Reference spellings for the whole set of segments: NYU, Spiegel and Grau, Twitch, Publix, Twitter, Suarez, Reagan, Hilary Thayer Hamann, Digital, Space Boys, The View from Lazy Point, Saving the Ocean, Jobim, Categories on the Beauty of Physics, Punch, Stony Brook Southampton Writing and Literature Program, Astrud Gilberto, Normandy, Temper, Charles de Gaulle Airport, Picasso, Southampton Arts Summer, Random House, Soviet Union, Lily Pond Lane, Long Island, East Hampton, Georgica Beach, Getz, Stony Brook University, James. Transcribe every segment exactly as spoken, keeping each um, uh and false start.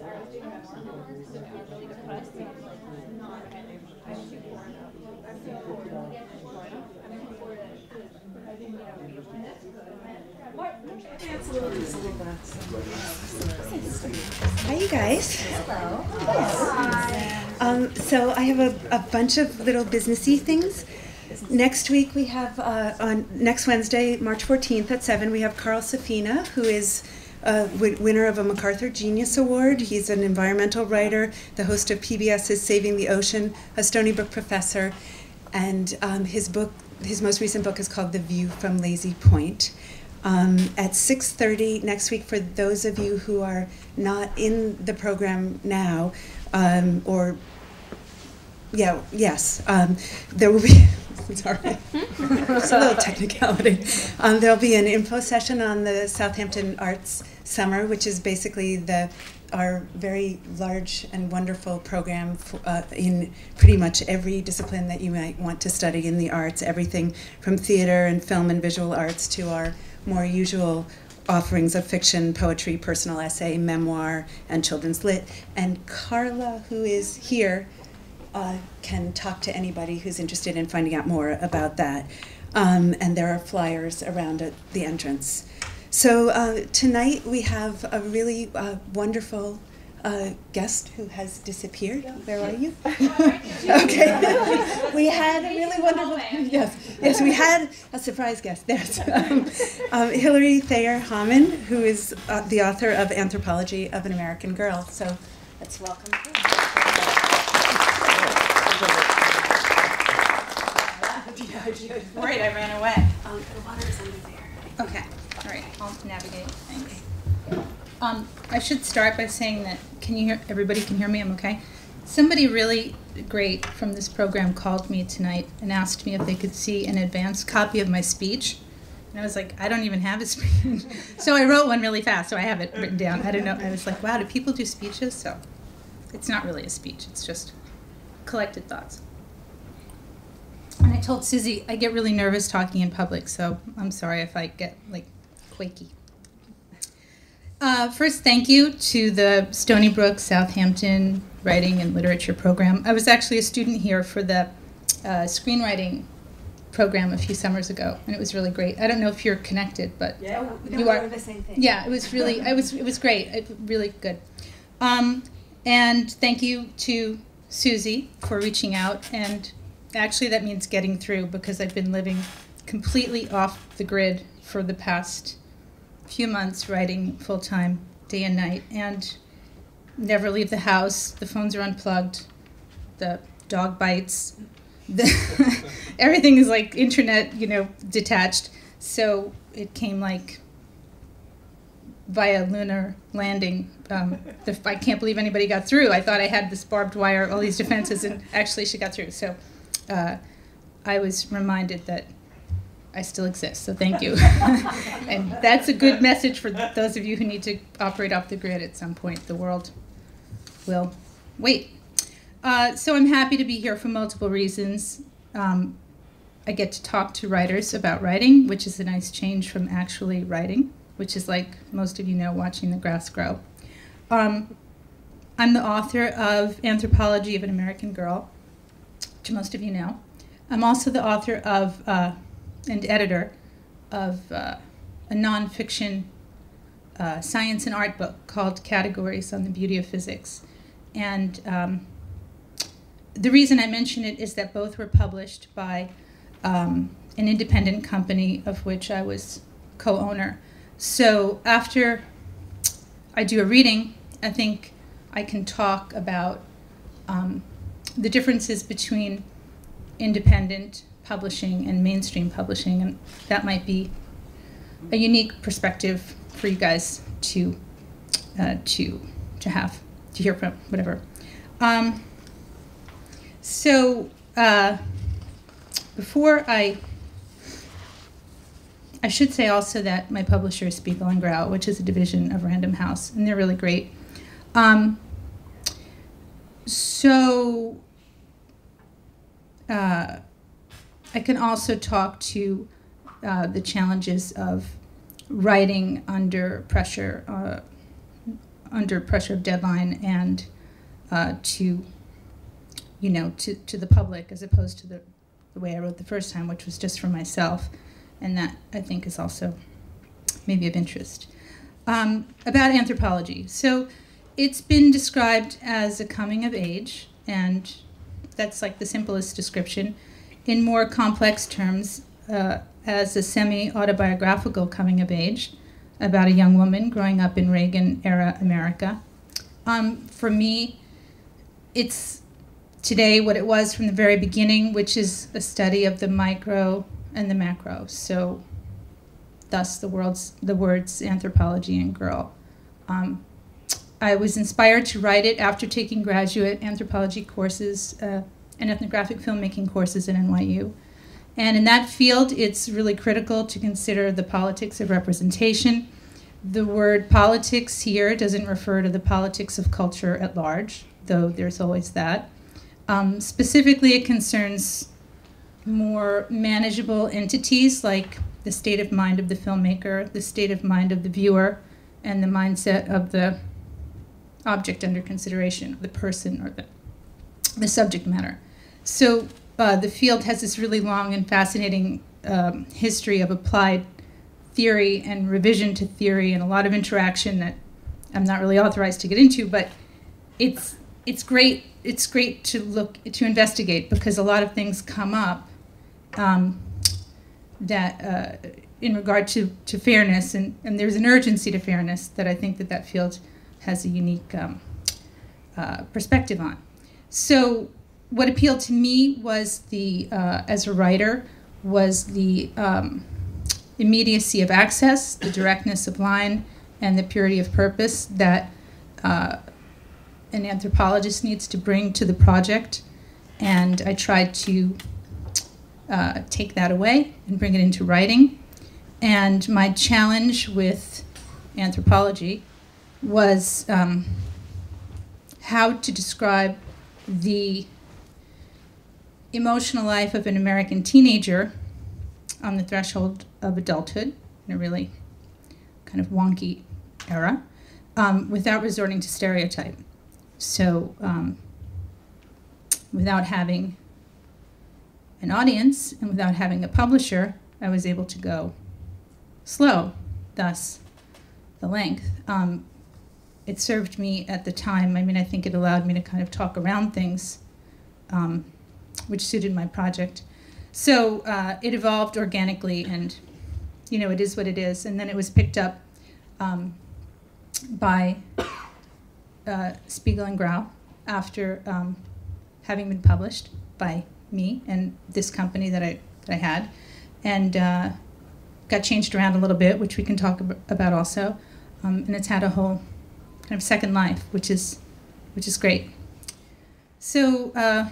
I was doing my homework, so I was really depressed. I was like, not energy. I was too bored. I was too bored. I'm too bored. I didn't know what it was. Hi, you guys. Hello. Hi. Um, so I have a, a bunch of little businessy things. Next week we have, uh, on next Wednesday, March fourteenth at seven, we have Carl Safina, who is a w winner of a MacArthur Genius Award. He's an environmental writer, the host of P B S's Saving the Ocean, a Stony Brook professor, and um, his book, his most recent book is called The View from Lazy Point. Um, at six thirty next week, for those of you who are not in the program now, um, or, yeah, yes, um, there will be... Sorry, it's a little technicality. Um, there'll be an info session on the Southampton Arts Summer, which is basically the our very large and wonderful program for, uh, in pretty much every discipline that you might want to study in the arts, everything from theater and film and visual arts to our more usual offerings of fiction, poetry, personal essay, memoir, and children's lit. And Carla, who is here, Uh, can talk to anybody who's interested in finding out more about that. Um, and there are flyers around at the entrance. So uh, tonight we have a really uh, wonderful uh, guest who has disappeared. Where are you? Okay. We had a really wonderful, yes, yes, we had a surprise guest. There's um, um, Hilary Thayer Hamann, who is uh, the author of Anthropology of an American Girl. So let's welcome her. I'm worried I ran away. Um, the water is under there. Okay, all right, I'll navigate. Thanks. Um, I should start by saying that, can you hear, everybody can hear me, I'm okay? Somebody really great from this program called me tonight and asked me if they could see an advanced copy of my speech. And I was like, I don't even have a speech. So I wrote one really fast, so I have it written down. I don't know, I was like, wow, do people do speeches? So it's not really a speech, it's just collected thoughts. And I told Susie, I get really nervous talking in public, so I'm sorry if I get, like, quaky. Uh, first, thank you to the Stony Brook Southampton Writing and Literature Program. I was actually a student here for the uh, screenwriting program a few summers ago, and it was really great. I don't know if you're connected, but yeah, no, you are. The same thing. Yeah, it was really, I was, it was great, it, really good. Um, and thank you to Susie for reaching out, and actually, that means getting through, because I've been living completely off the grid for the past few months, writing full-time, day and night, and never leave the house. The phones are unplugged. The dog bites. The everything is, like, internet, you know, detached. So it came, like, via lunar landing. Um, the, I can't believe anybody got through. I thought I had this barbed wire, all these defenses, and actually she got through. So. Uh, I was reminded that I still exist, so thank you. And that's a good message for th those of you who need to operate off the grid at some point. The world will wait. Uh, so I'm happy to be here for multiple reasons. Um, I get to talk to writers about writing, which is a nice change from actually writing, which is, like most of you know, watching the grass grow. Um, I'm the author of Anthropology of an American Girl, which most of you know. I'm also the author of uh, and editor of uh, a nonfiction uh, science and art book called Categories on the Beauty of Physics. And um, the reason I mention it is that both were published by um, an independent company of which I was co-owner. So after I do a reading, I think I can talk about um, the differences between independent publishing and mainstream publishing, and that might be a unique perspective for you guys to uh, to to have to hear from, whatever. Um, so uh, before I, I should say also that my publisher is Spiegel and Grau, which is a division of Random House, and they're really great. Um, So uh, I can also talk to uh, the challenges of writing under pressure uh, under pressure of deadline and uh, to, you know, to, to the public, as opposed to the, the way I wrote the first time, which was just for myself. And that, I think, is also maybe of interest. Um, about anthropology. So it's been described as a coming of age, and that's like the simplest description. In more complex terms, uh, as a semi-autobiographical coming of age about a young woman growing up in Reagan-era America. Um, for me, it's today what it was from the very beginning, which is a study of the micro and the macro. So thus the, world's, the words anthropology and girl. Um, I was inspired to write it after taking graduate anthropology courses uh, and ethnographic filmmaking courses at N Y U. And in that field, it's really critical to consider the politics of representation. The word politics here doesn't refer to the politics of culture at large, though there's always that. Um, specifically, it concerns more manageable entities like the state of mind of the filmmaker, the state of mind of the viewer, and the mindset of the object under consideration, the person or the, the subject matter. So uh, the field has this really long and fascinating um, history of applied theory and revision to theory and a lot of interaction that I'm not really authorized to get into, but it's, it's great, it's great to look, to investigate, because a lot of things come up um, that uh, in regard to, to fairness, and, and there's an urgency to fairness that I think that that field has a unique um, uh, perspective on. So what appealed to me was the, uh, as a writer, was the um, immediacy of access, the directness of line, and the purity of purpose that uh, an anthropologist needs to bring to the project. And I tried to uh, take that away and bring it into writing. And my challenge with anthropology was um, how to describe the emotional life of an American teenager on the threshold of adulthood in a really kind of wonky era um, without resorting to stereotype. So um, without having an audience and without having a publisher, I was able to go slow, thus the length. Um, It served me at the time. I mean, I think it allowed me to kind of talk around things, um, which suited my project. So uh, it evolved organically, and you know, it is what it is. And then it was picked up um, by uh, Spiegel and Grau after um, having been published by me and this company that I that I had, and uh, got changed around a little bit, which we can talk ab about also. Um, and it's had a whole of second life, which is which is great. So uh,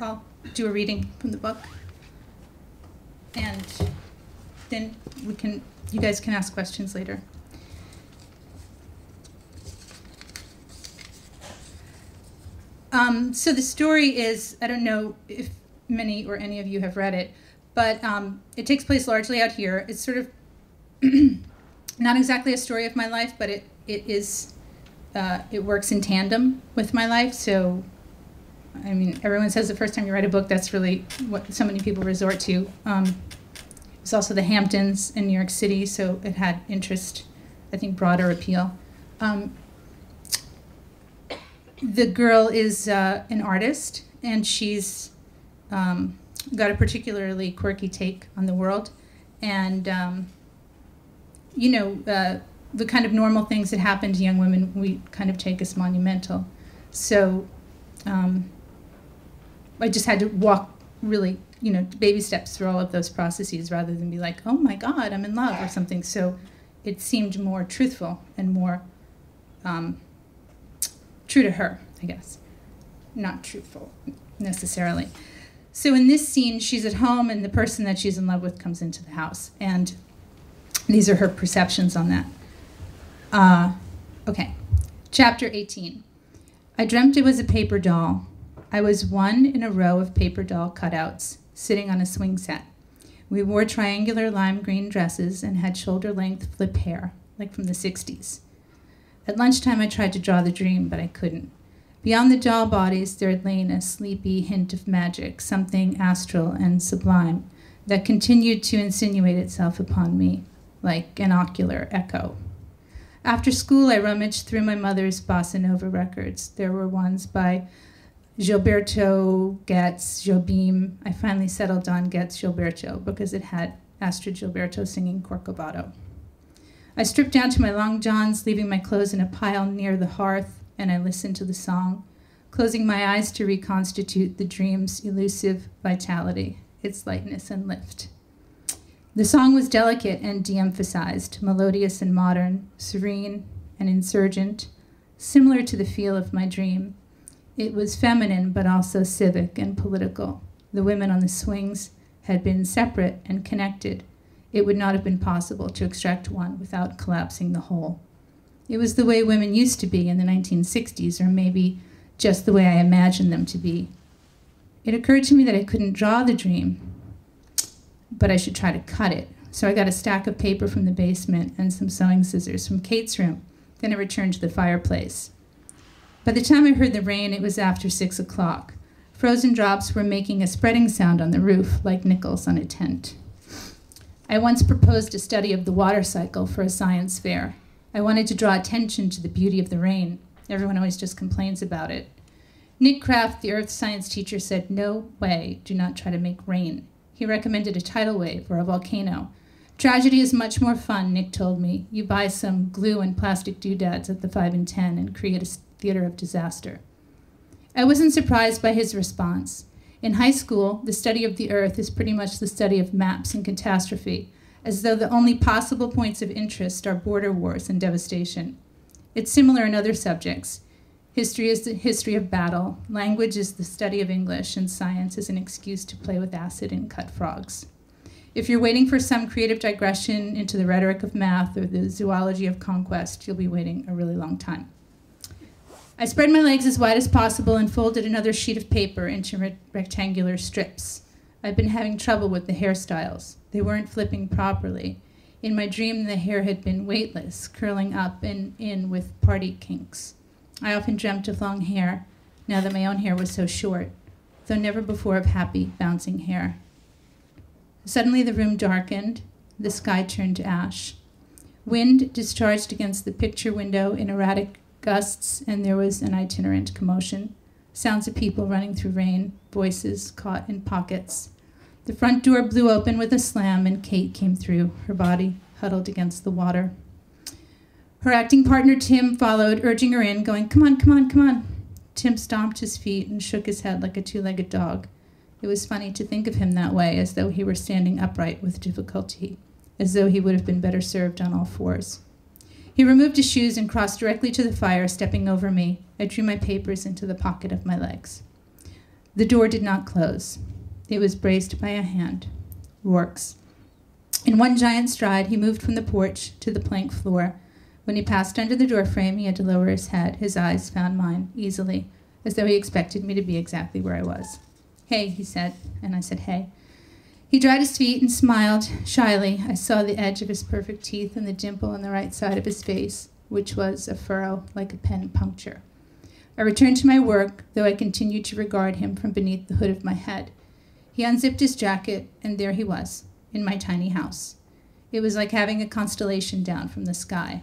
I'll do a reading from the book, and then we can you guys can ask questions later. Um, so the story is, I don't know if many or any of you have read it, but um, it takes place largely out here. It's sort of not exactly a story of my life, but it, it is Uh, it works in tandem with my life. So, I mean, everyone says the first time you write a book, that's really what so many people resort to. Um, it's also the Hamptons in New York City, so it had interest, I think, broader appeal. Um, the girl is uh, an artist, and she's um, got a particularly quirky take on the world. And, um, you know, uh, the kind of normal things that happen to young women we kind of take as monumental. So um, I just had to walk really, you know, baby steps through all of those processes rather than be like, oh my God, I'm in love or something. So it seemed more truthful and more um, true to her, I guess. Not truthful necessarily. So in this scene, she's at home and the person that she's in love with comes into the house. And these are her perceptions on that. Uh, okay, chapter eighteen. I dreamt it was a paper doll. I was one in a row of paper doll cutouts, sitting on a swing set. We wore triangular lime green dresses and had shoulder-length flip hair, like from the sixties. At lunchtime, I tried to draw the dream, but I couldn't. Beyond the doll bodies, there lay a sleepy hint of magic, something astral and sublime, that continued to insinuate itself upon me, like an ocular echo. After school, I rummaged through my mother's bossa nova records. There were ones by Gilberto, Getz, Jobim. I finally settled on Getz Gilberto because it had Astrud Gilberto singing Corcovado. I stripped down to my long johns, leaving my clothes in a pile near the hearth, and I listened to the song, closing my eyes to reconstitute the dream's elusive vitality, its lightness and lift. The song was delicate and de-emphasized, melodious and modern, serene and insurgent, similar to the feel of my dream. It was feminine, but also civic and political. The women on the swings had been separate and connected. It would not have been possible to extract one without collapsing the whole. It was the way women used to be in the nineteen sixties, or maybe just the way I imagined them to be. It occurred to me that I couldn't draw the dream, but I should try to cut it. So I got a stack of paper from the basement and some sewing scissors from Kate's room. Then I returned to the fireplace. By the time I heard the rain, it was after six o'clock. Frozen drops were making a spreading sound on the roof, like nickels on a tent. I once proposed a study of the water cycle for a science fair. I wanted to draw attention to the beauty of the rain. Everyone always just complains about it. Nick Kraft, the earth science teacher, said, "No way, do not try to make rain." He recommended a tidal wave or a volcano. "Tragedy is much more fun," Nick told me. "You buy some glue and plastic doodads at the five and ten and create a theater of disaster." I wasn't surprised by his response. In high school, the study of the earth is pretty much the study of maps and catastrophe, as though the only possible points of interest are border wars and devastation. It's similar in other subjects. History is the history of battle, language is the study of English, and science is an excuse to play with acid and cut frogs. If you're waiting for some creative digression into the rhetoric of math or the zoology of conquest, you'll be waiting a really long time. I spread my legs as wide as possible and folded another sheet of paper into re- rectangular strips. I've been having trouble with the hairstyles. They weren't flipping properly. In my dream, the hair had been weightless, curling up and in with party kinks. I often dreamt of long hair, now that my own hair was so short, though never before of happy, bouncing hair. Suddenly the room darkened, the sky turned to ash. Wind discharged against the picture window in erratic gusts, and there was an itinerant commotion. Sounds of people running through rain, voices caught in pockets. The front door blew open with a slam, and Kate came through, her body huddled against the water. Her acting partner, Tim, followed, urging her in, going, "Come on, come on, come on." Tim stomped his feet and shook his head like a two-legged dog. It was funny to think of him that way, as though he were standing upright with difficulty, as though he would have been better served on all fours. He removed his shoes and crossed directly to the fire, stepping over me. I drew my papers into the pocket of my legs. The door did not close. It was braced by a hand. Rourke's. In one giant stride, he moved from the porch to the plank floor. When he passed under the doorframe, he had to lower his head. His eyes found mine easily, as though he expected me to be exactly where I was. "Hey," he said, and I said, "Hey." He dried his feet and smiled shyly. I saw the edge of his perfect teeth and the dimple on the right side of his face, which was a furrow like a pen puncture. I returned to my work, though I continued to regard him from beneath the hood of my head. He unzipped his jacket, and there he was, in my tiny house. It was like having a constellation down from the sky.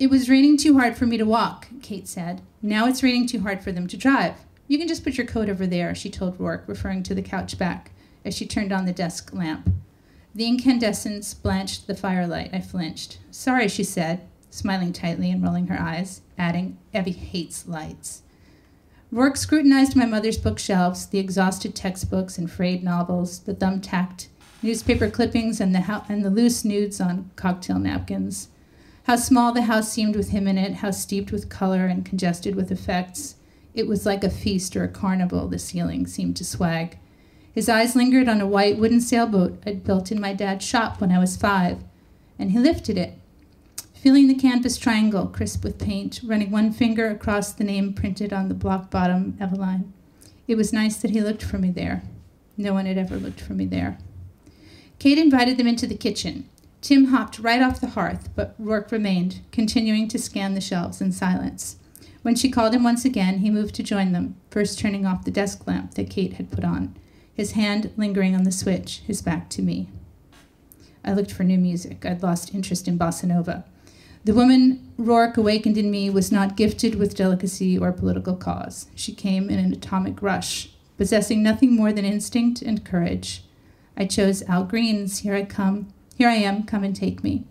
"It was raining too hard for me to walk," Kate said. "Now it's raining too hard for them to drive. You can just put your coat over there," she told Rourke, referring to the couch back, as she turned on the desk lamp. The incandescence blanched the firelight. I flinched. "Sorry," she said, smiling tightly and rolling her eyes, adding, "Evie hates lights." Rourke scrutinized my mother's bookshelves, the exhausted textbooks and frayed novels, the thumbtacked newspaper clippings, and the, and the loose nudes on cocktail napkins. How small the house seemed with him in it, how steeped with color and congested with effects. It was like a feast or a carnival, the ceiling seemed to swag. His eyes lingered on a white wooden sailboat I'd built in my dad's shop when I was five, and he lifted it, feeling the canvas triangle, crisp with paint, running one finger across the name printed on the block bottom, Eveline. It was nice that he looked for me there. No one had ever looked for me there. Kate invited them into the kitchen. Tim hopped right off the hearth, but Rourke remained, continuing to scan the shelves in silence. When she called him once again, he moved to join them, first turning off the desk lamp that Kate had put on, his hand lingering on the switch, his back to me. I looked for new music. I'd lost interest in bossa nova. The woman Rourke awakened in me was not gifted with delicacy or political cause. She came in an atomic rush, possessing nothing more than instinct and courage. I chose Al Green's Here I Come, Here I Am, Come and Take Me.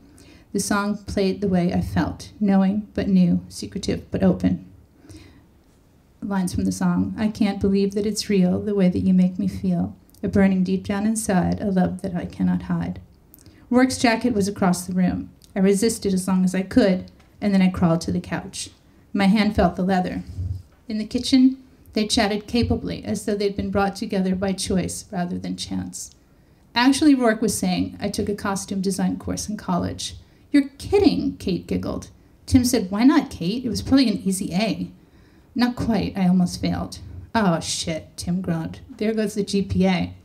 The song played the way I felt, knowing but new, secretive but open. Lines from the song: I can't believe that it's real, the way that you make me feel, a burning deep down inside, a love that I cannot hide. Rourke's jacket was across the room. I resisted as long as I could, and then I crawled to the couch. My hand felt the leather. In the kitchen, they chatted capably, as though they'd been brought together by choice rather than chance. Actually, Rourke was saying, I took a costume design course in college. You're kidding, Kate giggled. Tim said, why not, Kate? It was probably an easy A. Not quite, I almost failed. Oh, shit, Tim groaned. There goes the G P A.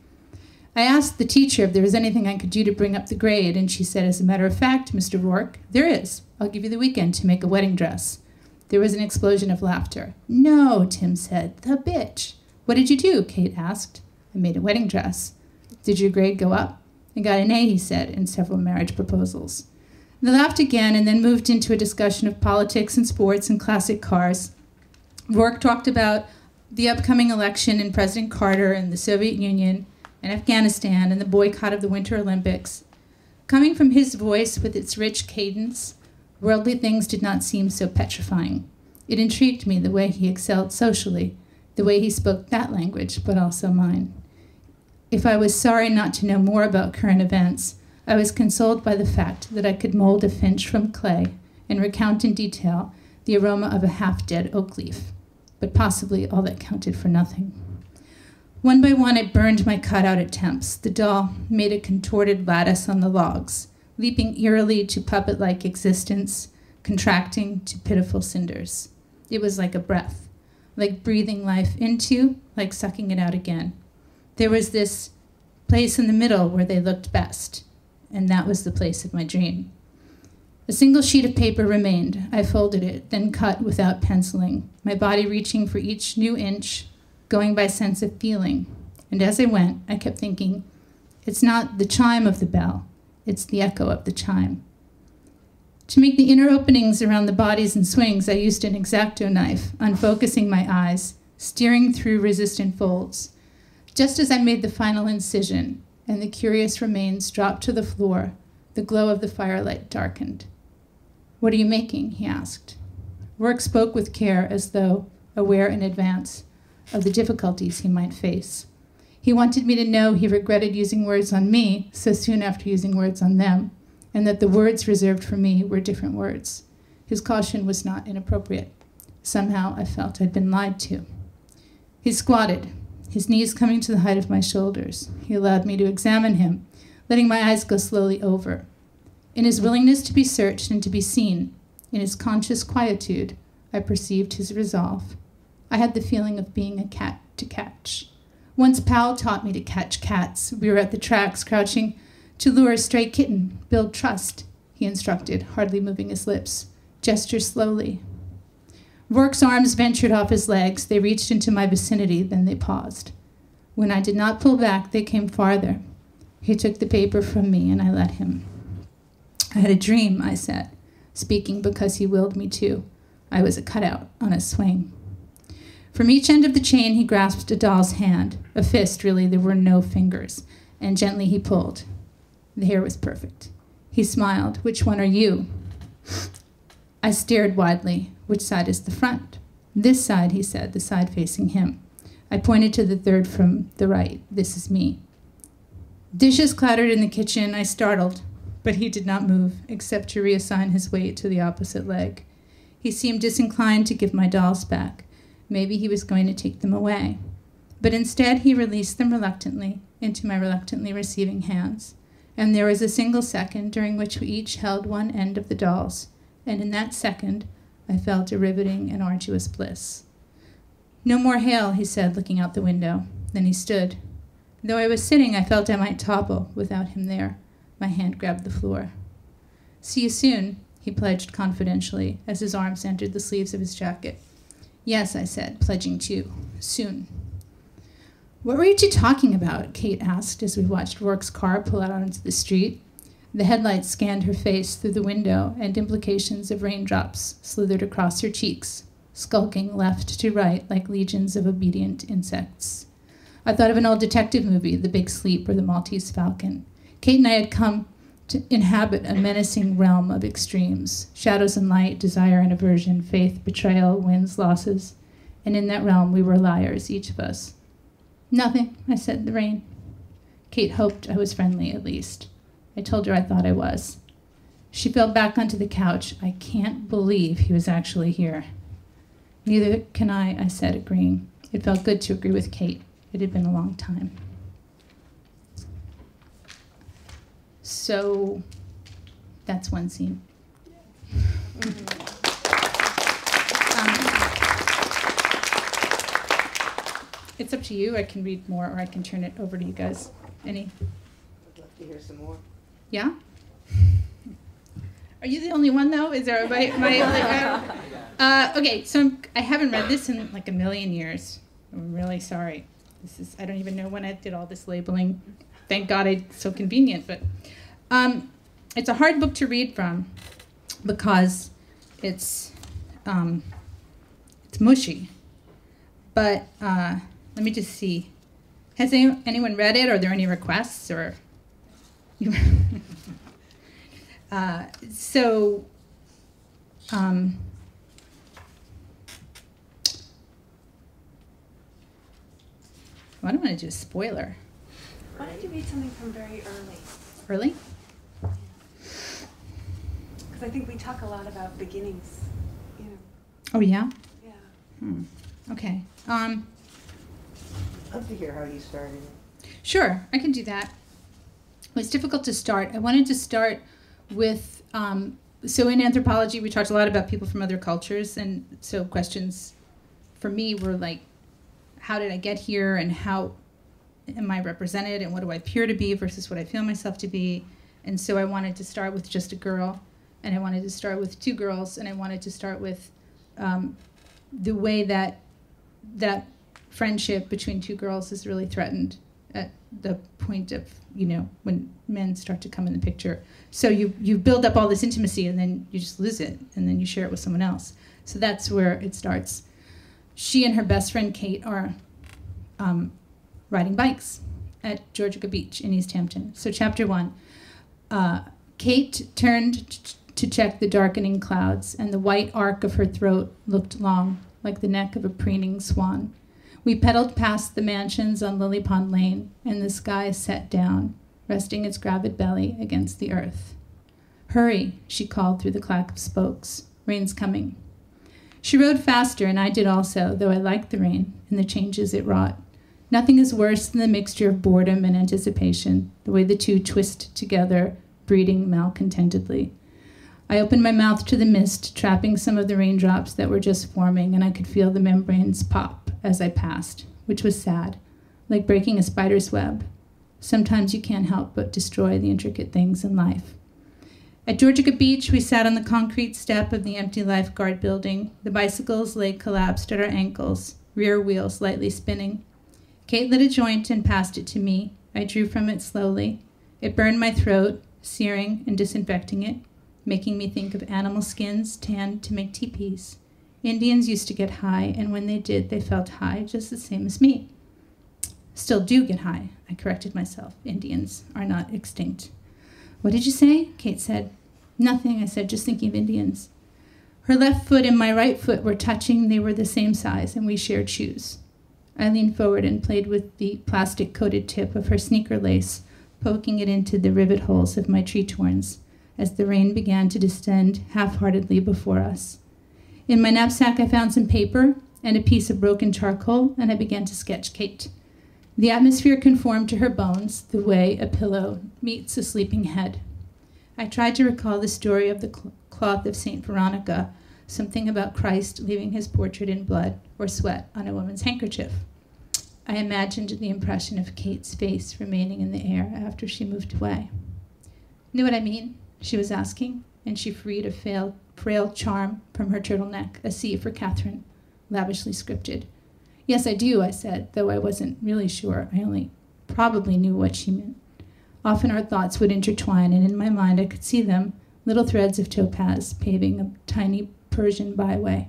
I asked the teacher if there was anything I could do to bring up the grade, and she said, as a matter of fact, Mister Rourke, there is. I'll give you the weekend to make a wedding dress. There was an explosion of laughter. No, Tim said, the bitch. What did you do? Kate asked. I made a wedding dress. Did your grade go up? I got an A, he said, in several marriage proposals. They laughed again and then moved into a discussion of politics and sports and classic cars. Rourke talked about the upcoming election and President Carter and the Soviet Union and Afghanistan and the boycott of the Winter Olympics. Coming from his voice with its rich cadence, worldly things did not seem so petrifying. It intrigued me the way he excelled socially, the way he spoke that language, but also mine. If I was sorry not to know more about current events, I was consoled by the fact that I could mold a finch from clay and recount in detail the aroma of a half-dead oak leaf, but possibly all that counted for nothing. One by one, I burned my cutout attempts. The doll made a contorted lattice on the logs, leaping eerily to puppet-like existence, contracting to pitiful cinders. It was like a breath, like breathing life into, like sucking it out again. There was this place in the middle where they looked best, and that was the place of my dream. A single sheet of paper remained. I folded it, then cut without penciling, my body reaching for each new inch, going by sense of feeling. And as I went, I kept thinking, it's not the chime of the bell, it's the echo of the chime. To make the inner openings around the bodies and swings, I used an X-Acto knife, unfocusing my eyes, steering through resistant folds. Just as I made the final incision and the curious remains dropped to the floor, the glow of the firelight darkened. What are you making? He asked. Rourke spoke with care, as though aware in advance of the difficulties he might face. He wanted me to know he regretted using words on me so soon after using words on them, and that the words reserved for me were different words. His caution was not inappropriate. Somehow I felt I'd been lied to. He squatted, his knees coming to the height of my shoulders. He allowed me to examine him, letting my eyes go slowly over. In his willingness to be searched and to be seen, in his conscious quietude, I perceived his resolve. I had the feeling of being a cat to catch. Once Powell taught me to catch cats. We were at the tracks, crouching to lure a stray kitten. Build trust, he instructed, hardly moving his lips. Gesture slowly. Rourke's arms ventured off his legs. They reached into my vicinity, then they paused. When I did not pull back, they came farther. He took the paper from me, and I let him. I had a dream, I said, speaking because he willed me to. I was a cutout on a swing. From each end of the chain, he grasped a doll's hand, a fist, really, there were no fingers, and gently he pulled. The hair was perfect. He smiled. Which one are you? I stared widely. Which side is the front? This side, he said, the side facing him. I pointed to the third from the right. This is me. Dishes clattered in the kitchen. I startled, but he did not move, except to reassign his weight to the opposite leg. He seemed disinclined to give my dolls back. Maybe he was going to take them away. But instead, he released them reluctantly into my reluctantly receiving hands. And there was a single second during which we each held one end of the dolls. And in that second, I felt a riveting and arduous bliss. No more hail, he said, looking out the window. Then he stood. Though I was sitting, I felt I might topple without him there. My hand grabbed the floor. "See you soon," he pledged confidentially as his arms entered the sleeves of his jacket. "Yes," I said, pledging too. "Soon." "What were you two talking about?" Kate asked as we watched Rourke's car pull out onto the street. The headlights scanned her face through the window, and implications of raindrops slithered across her cheeks, skulking left to right like legions of obedient insects. I thought of an old detective movie, The Big Sleep or The Maltese Falcon. Kate and I had come to inhabit a menacing realm of extremes, shadows and light, desire and aversion, faith, betrayal, wins, losses, and in that realm we were liars, each of us. "Nothing," I said, "the rain." Kate hoped I was friendly, at least. I told her I thought I was. She fell back onto the couch. "I can't believe he was actually here." "Neither can I," I said, agreeing. It felt good to agree with Kate. It had been a long time. So that's one scene. Yeah. Mm-hmm. um, it's up to you. I can read more, or I can turn it over to you guys. Any? I'd love to hear some more. Yeah? Are you the only one, though? Is there a, my, my like, uh, okay, so I'm, I haven't read this in like a million years. I'm really sorry. This is, I don't even know when I did all this labeling. Thank God it's so convenient. But um, it's a hard book to read from because it's, um, it's mushy. But uh, let me just see. Has any, anyone read it? Are there any requests? Or uh, so um, well, I don't want to do a spoiler. Why don't you read something from very early? Early? Because I think we talk a lot about beginnings. You know. Oh, yeah? Yeah. Hmm. OK. Um, I'd love to hear how you started. Sure, I can do that. It's difficult to start. I wanted to start with, um, so in anthropology, we talked a lot about people from other cultures. And so questions for me were like, how did I get here, and how am I represented, and what do I appear to be versus what I feel myself to be? And so I wanted to start with just a girl, and I wanted to start with two girls, and I wanted to start with um, the way that that friendship between two girls is really threatened at the point of, you know, when men start to come in the picture. So you, you build up all this intimacy, and then you just lose it, and then you share it with someone else. So that's where it starts. She and her best friend, Kate, are um, riding bikes at Georgica Beach in East Hampton. So chapter one, uh, Kate turned t to check the darkening clouds, and the white arc of her throat looked long, like the neck of a preening swan. We pedaled past the mansions on Lily Pond Lane, and the sky set down, resting its gravid belly against the earth. "Hurry," she called through the clack of spokes. "Rain's coming." She rode faster, and I did also, though I liked the rain and the changes it wrought. Nothing is worse than the mixture of boredom and anticipation, the way the two twist together, breeding malcontentedly. I opened my mouth to the mist, trapping some of the raindrops that were just forming, and I could feel the membranes pop as I passed, which was sad, like breaking a spider's web. Sometimes you can't help but destroy the intricate things in life. At Georgica Beach, we sat on the concrete step of the empty lifeguard building. The bicycles lay collapsed at our ankles, rear wheels lightly spinning. Kate lit a joint and passed it to me. I drew from it slowly. It burned my throat, searing and disinfecting it, making me think of animal skins tanned to make teepees. Indians used to get high, and when they did, they felt high just the same as me. Still do get high, I corrected myself. Indians are not extinct. "What did you say?" Kate said. "Nothing," I said, "just thinking of Indians." Her left foot and my right foot were touching. They were the same size, and we shared shoes. I leaned forward and played with the plastic-coated tip of her sneaker lace, poking it into the rivet holes of my tree torns as the rain began to descend half-heartedly before us. In my knapsack, I found some paper and a piece of broken charcoal, and I began to sketch Kate. The atmosphere conformed to her bones, the way a pillow meets a sleeping head. I tried to recall the story of the cloth of Saint Veronica, something about Christ leaving his portrait in blood or sweat on a woman's handkerchief. I imagined the impression of Kate's face remaining in the air after she moved away. "Know what I mean?" she was asking. and she freed a frail, frail charm from her turtleneck, a C for Catherine, lavishly scripted. Yes, I do, I said, though I wasn't really sure. I only probably knew what she meant. Often our thoughts would intertwine, and in my mind I could see them, little threads of topaz paving a tiny Persian byway.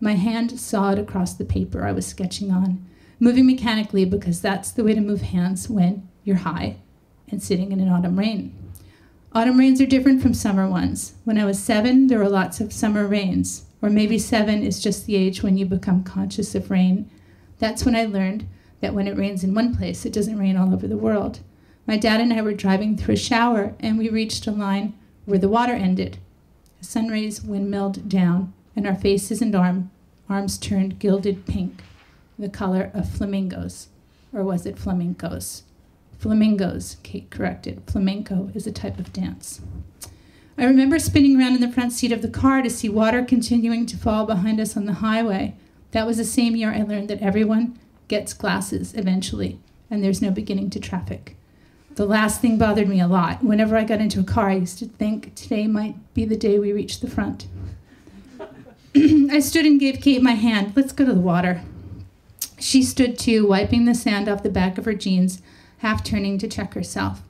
My hand sawed across the paper I was sketching on, moving mechanically because that's the way to move hands when you're high and sitting in an autumn rain. Autumn rains are different from summer ones. When I was seven, there were lots of summer rains, or maybe seven is just the age when you become conscious of rain. That's when I learned that when it rains in one place, it doesn't rain all over the world. My dad and I were driving through a shower, and we reached a line where the water ended. The sun rays windmilled down, and our faces and arm, arms turned gilded pink, the color of flamingos. Or was it flamencos? Flamingos, Kate corrected. Flamenco is a type of dance. I remember spinning around in the front seat of the car to see water continuing to fall behind us on the highway. That was the same year I learned that everyone gets glasses eventually, and there's no beginning to traffic. The last thing bothered me a lot. Whenever I got into a car, I used to think today might be the day we reach the front. I stood and gave Kate my hand. Let's go to the water. She stood too, wiping the sand off the back of her jeans, half turning to check herself.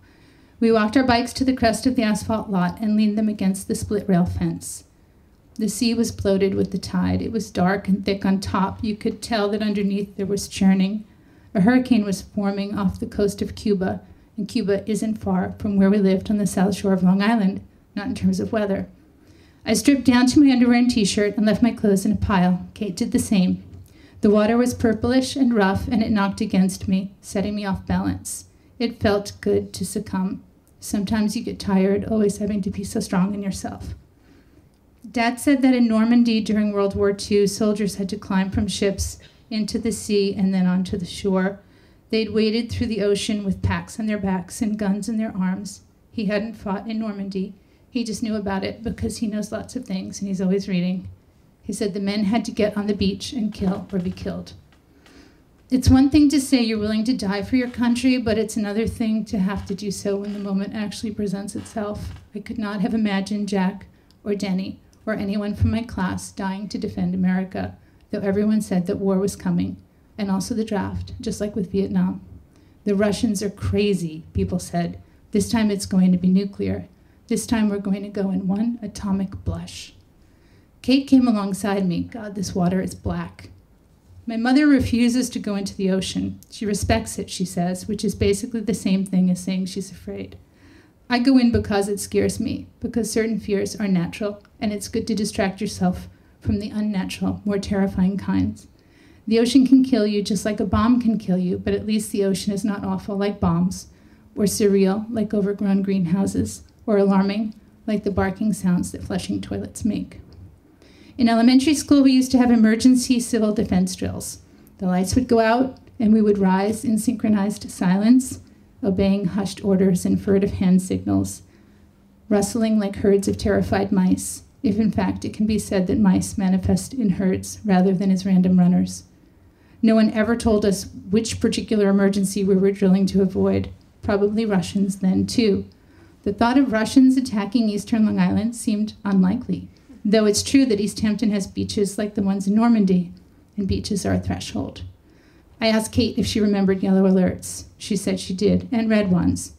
We walked our bikes to the crest of the asphalt lot and leaned them against the split rail fence. The sea was bloated with the tide. It was dark and thick on top. You could tell that underneath there was churning. A hurricane was forming off the coast of Cuba, and Cuba isn't far from where we lived on the south shore of Long Island, not in terms of weather. I stripped down to my underwear and t-shirt and left my clothes in a pile. Kate did the same. The water was purplish and rough, and it knocked against me, setting me off balance. It felt good to succumb. Sometimes you get tired, always having to be so strong in yourself. Dad said that in Normandy during World War Two, soldiers had to climb from ships into the sea and then onto the shore. They'd waded through the ocean with packs on their backs and guns in their arms. He hadn't fought in Normandy. He just knew about it because he knows lots of things, and he's always reading. He said the men had to get on the beach and kill or be killed. It's one thing to say you're willing to die for your country, but it's another thing to have to do so when the moment actually presents itself. I could not have imagined Jack or Denny or anyone from my class dying to defend America, though everyone said that war was coming, and also the draft, just like with Vietnam. The Russians are crazy, people said. This time it's going to be nuclear. This time we're going to go in one atomic blush. Kate came alongside me. God, this water is black. My mother refuses to go into the ocean. She respects it, she says, which is basically the same thing as saying she's afraid. I go in because it scares me, because certain fears are natural, and it's good to distract yourself from the unnatural, more terrifying kinds. The ocean can kill you just like a bomb can kill you, but at least the ocean is not awful like bombs, or surreal like overgrown greenhouses, or alarming like the barking sounds that flushing toilets make. In elementary school, we used to have emergency civil defense drills. The lights would go out, and we would rise in synchronized silence, obeying hushed orders and furtive hand signals, rustling like herds of terrified mice, if in fact it can be said that mice manifest in herds rather than as random runners. No one ever told us which particular emergency we were drilling to avoid, probably Russians then too. The thought of Russians attacking eastern Long Island seemed unlikely, though it's true that East Hampton has beaches like the ones in Normandy, and beaches are a threshold. I asked Kate if she remembered yellow alerts. She said she did, and red ones.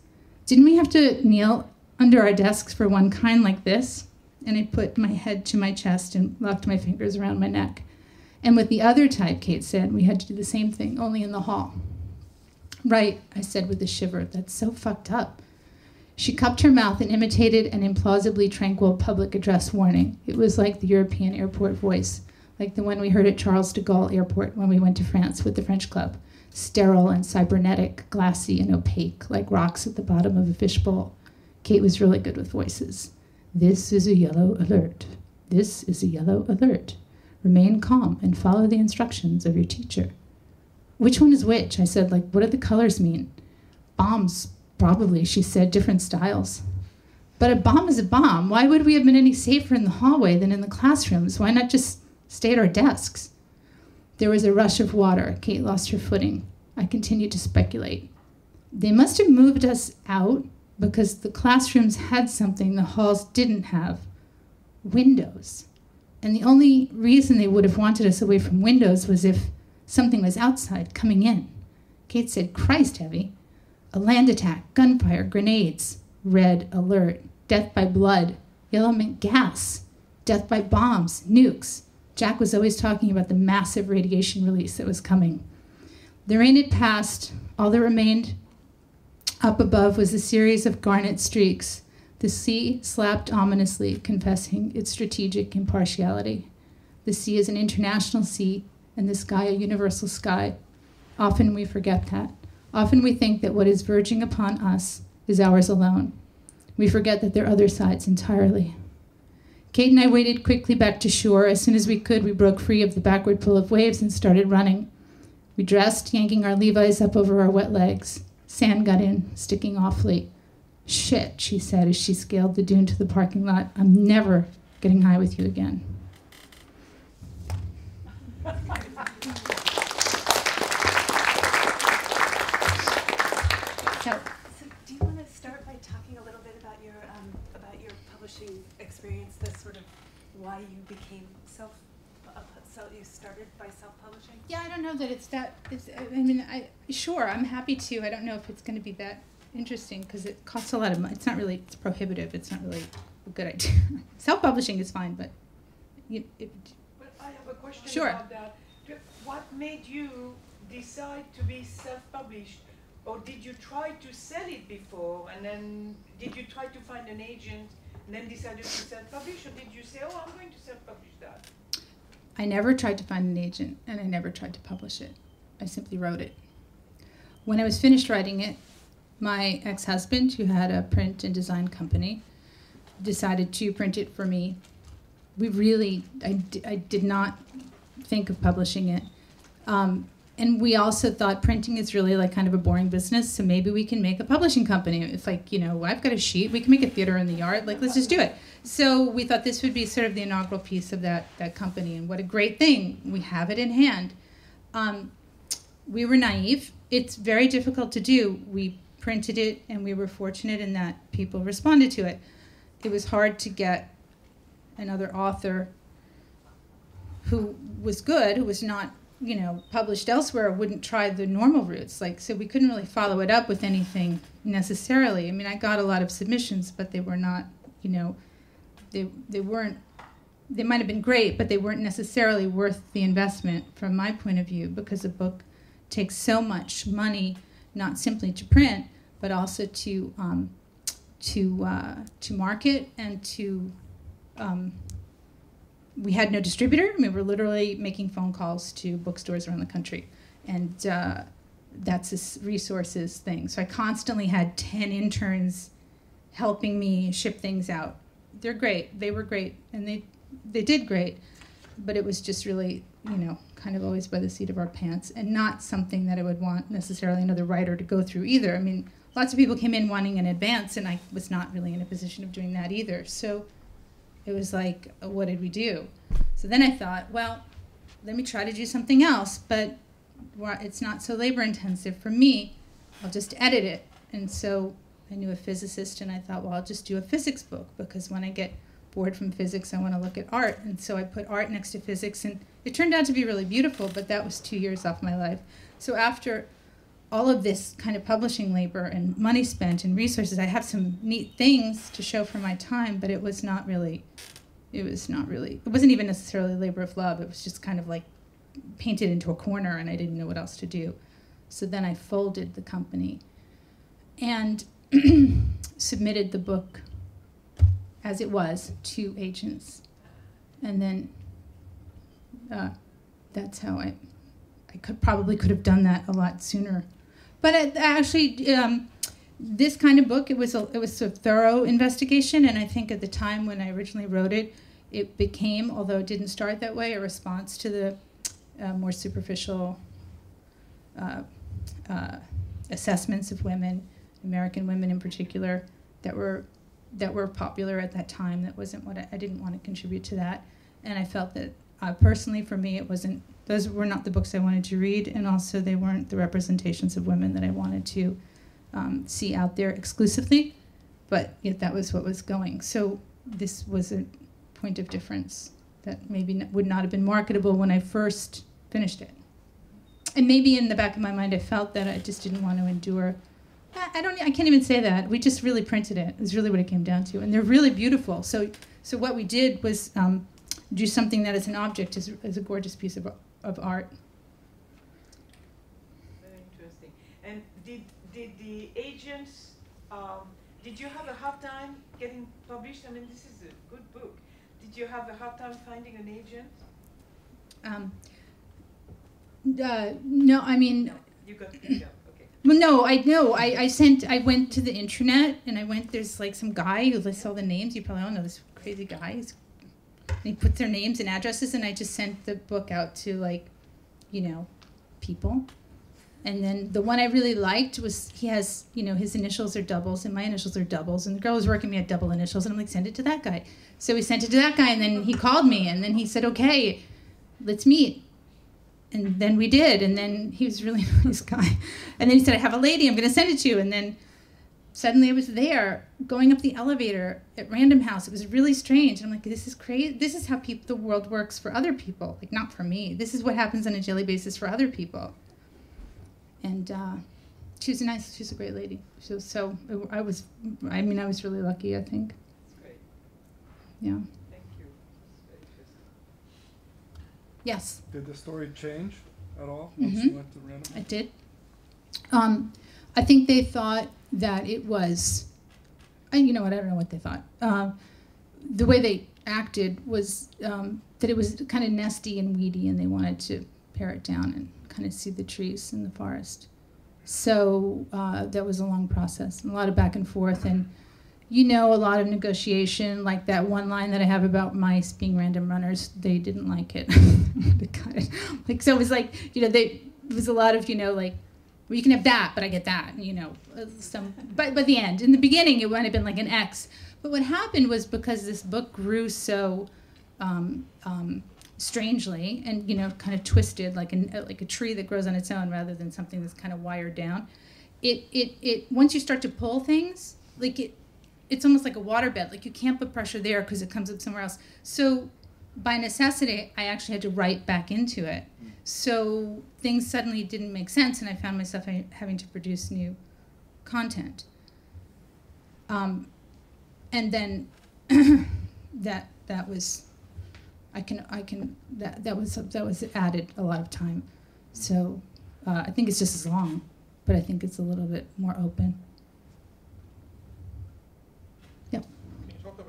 Didn't we have to kneel under our desks for one kind like this? And I put my head to my chest and locked my fingers around my neck. And with the other type, Kate said, we had to do the same thing, only in the hall. Right, I said with a shiver, that's so fucked up. She cupped her mouth and imitated an implausibly tranquil public address warning. It was like the European airport voice, like the one we heard at Charles de Gaulle Airport when we went to France with the French Club, sterile and cybernetic, glassy and opaque, like rocks at the bottom of a fishbowl. Kate was really good with voices. This is a yellow alert. This is a yellow alert. Remain calm and follow the instructions of your teacher. Which one is which? I said, like, what do the colors mean? Bombs. Probably, she said, different styles. But a bomb is a bomb. Why would we have been any safer in the hallway than in the classrooms? Why not just stay at our desks? There was a rush of water. Kate lost her footing. I continued to speculate. They must have moved us out because the classrooms had something the halls didn't have, windows. And the only reason they would have wanted us away from windows was if something was outside coming in. Kate said, "Christ, Heavy, a land attack, gunfire, grenades, red alert, death by blood, yellow mint gas, death by bombs, nukes." Jack was always talking about the massive radiation release that was coming. The rain had passed. All that remained up above was a series of garnet streaks. The sea slapped ominously, confessing its strategic impartiality. The sea is an international sea, and the sky a universal sky. Often we forget that. Often we think that what is verging upon us is ours alone. We forget that there are other sides entirely. Kate and I waded quickly back to shore. As soon as we could, we broke free of the backward pull of waves and started running. We dressed, yanking our Levi's up over our wet legs. Sand got in, sticking awfully. "Shit," she said as she scaled the dune to the parking lot. "I'm never getting high with you again." So, so do you want to start by talking a little bit about your, um, about your publishing experience, this sort of why you became self, uh, so you started by self-publishing? Yeah, I don't know that it's that, it's, I mean, I sure, I'm happy to. I don't know if it's going to be that interesting because it costs a lot of money. It's not really, it's prohibitive. It's not really a good idea. Self-publishing is fine, but... You, it, but I have a question sure. about that. What made you decide to be self-published? Or did you try to sell it before? And then did you try to find an agent and then decided to self-publish? Or did you say, oh, I'm going to self-publish that? I never tried to find an agent, and I never tried to publish it. I simply wrote it. When I was finished writing it, my ex-husband, who had a print and design company, decided to print it for me. We really, I, I did not think of publishing it. Um, and we also thought printing is really like kind of a boring business, so maybe we can make a publishing company. It's like, you know, I've got a sheet, we can make a theater in the yard, like let's just do it. So we thought this would be sort of the inaugural piece of that, that company, and what a great thing, we have it in hand. Um, we were naive, it's very difficult to do. We printed it, and we were fortunate in that people responded to it. It was hard to get another author who was good, who was not, you know, published elsewhere, wouldn't try the normal routes. Like, so we couldn't really follow it up with anything necessarily. I mean, I got a lot of submissions, but they were not, you know, they they weren't. They might have been great, but they weren't necessarily worth the investment from my point of view, because a book takes so much money, not simply to print, but also to um, to uh, to market and to um, we had no distributor. I mean, we were literally making phone calls to bookstores around the country, and uh, that's a resources thing. So I constantly had ten interns helping me ship things out. They're great. They were great, and they they did great, but it was just really, you know, kind of always by the seat of our pants, and not something that I would want necessarily another writer to go through either. I mean, lots of people came in wanting an advance, and I was not really in a position of doing that either. So it was like, what did we do? So then I thought, well, let me try to do something else, but it's not so labor intensive for me. I'll just edit it. And so I knew a physicist, and I thought, well, I'll just do a physics book, because when I get bored from physics, I want to look at art. And so I put art next to physics, and it turned out to be really beautiful, but that was two years off my life. So after all of this kind of publishing labor and money spent and resources, I have some neat things to show for my time, but it was not really, it was not really, it wasn't even necessarily labor of love. It was just kind of like painted into a corner, and I didn't know what else to do. So then I folded the company and submitted the book as it was, to agents. And then uh, that's how I, I could probably could have done that a lot sooner. But I, I actually, um, this kind of book, it was, a, it was a thorough investigation, and I think at the time when I originally wrote it, it became, although it didn't start that way, a response to the uh, more superficial uh, uh, assessments of women, American women in particular, that were that were popular at that time. That wasn't what I, I didn't want to contribute to that. And I felt that uh, personally for me, it wasn't, those were not the books I wanted to read, and also they weren't the representations of women that I wanted to um, see out there exclusively. but yet that was what was going. So this was a point of difference that maybe not, would not have been marketable when I first finished it. And maybe in the back of my mind I felt that I just didn't want to endure. I don't, I can't even say that. We just really printed it, is really what it came down to. And they're really beautiful. So, so what we did was um, do something that as an object is, is a gorgeous piece of, of art. Very interesting. And did, did the agents, um, did you have a hard time getting published? I mean, this is a good book. Did you have a hard time finding an agent? Um, uh, no, I mean... No, you got picked up. Well, no, I know. I, I sent, I went to the intranet and I went, there's like some guy who lists all the names. You probably all know this crazy guy. He's, they put their names and addresses, and I just sent the book out to, like, you know, people. And then the one I really liked was, he has, you know, his initials are doubles and my initials are doubles. And the girl was working me at double initials, and I'm like, send it to that guy. So we sent it to that guy, and then he called me, and then he said, okay, let's meet. And then we did, and then he was a really nice guy. And then he said, I have a lady, I'm going to send it to you. And then suddenly I was there, going up the elevator at Random House. It was really strange. I'm like, this is crazy. This is how people, the world works for other people, like not for me. This is what happens on a daily basis for other people. And uh, she was a nice, she was a great lady. So, so I was, I mean, I was really lucky, I think. That's great. Yeah. Yes. Did the story change at all once mm-hmm. you went to Random House? It did. Um, I think they thought that it was, I, you know what, I don't know what they thought. Uh, the way they acted was um, that it was kind of nasty and weedy, and they wanted to pare it down and kind of see the trees in the forest. So uh, that was a long process, and a lot of back and forth, and you know, a lot of negotiation, like that one line that I have about mice being random runners, they didn't like it. Like, so it was like, you know, they, it was a lot of, you know, like, well, you can have that, but I get that, you know, some, but by the end, in the beginning, it might have been like an X. But what happened was, because this book grew so um, um, strangely and, you know, kind of twisted, like, an, like a tree that grows on its own rather than something that's kind of wired down, it, it, it once you start to pull things, like it, it's almost like a waterbed. Like, you can't put pressure there because it comes up somewhere else. So by necessity, I actually had to write back into it. So things suddenly didn't make sense, and I found myself having to produce new content. Um, and then that that was, I can I can that that was that was added a lot of time. So uh, I think it's just as long, but I think it's a little bit more open.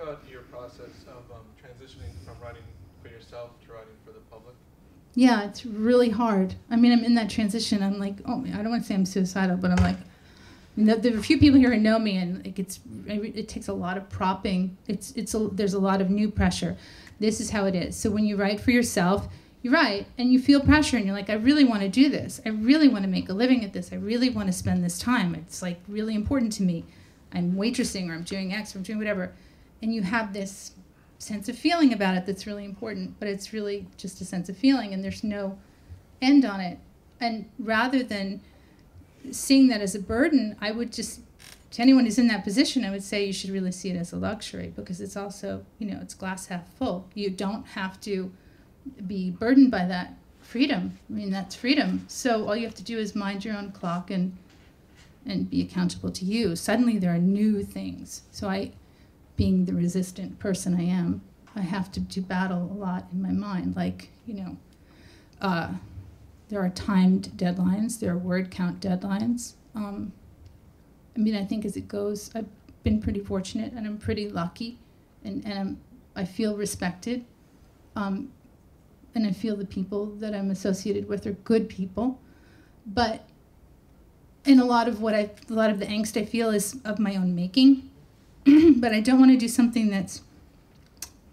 About your process of um, transitioning from writing for yourself to writing for the public? Yeah, it's really hard. I mean, I'm in that transition. I'm like, oh, I don't want to say I'm suicidal, but I'm like, no, there are a few people here who know me, and it gets, it takes a lot of propping. It's, it's a, there's a lot of new pressure. This is how it is. So when you write for yourself, you write, and you feel pressure, and you're like, I really want to do this. I really want to make a living at this. I really want to spend this time. It's like really important to me. I'm waitressing, or I'm doing X, or I'm doing whatever. And you have this sense of feeling about it that's really important, but it's really just a sense of feeling, and there's no end on it. And rather than seeing that as a burden, I would just, to anyone who's in that position, I would say you should really see it as a luxury, because it's also, you know, it's glass half full. You don't have to be burdened by that freedom. I mean, that's freedom. So all you have to do is mind your own clock and, and be accountable to you. Suddenly there are new things. So I... being the resistant person I am, I have to do battle a lot in my mind. Like, you know, uh, there are timed deadlines, there are word count deadlines. Um, I mean, I think as it goes, I've been pretty fortunate, and I'm pretty lucky, and, and I'm, I feel respected. Um, and I feel the people that I'm associated with are good people. But in a lot of what I, a lot of the angst I feel is of my own making. But I don't want to do something that's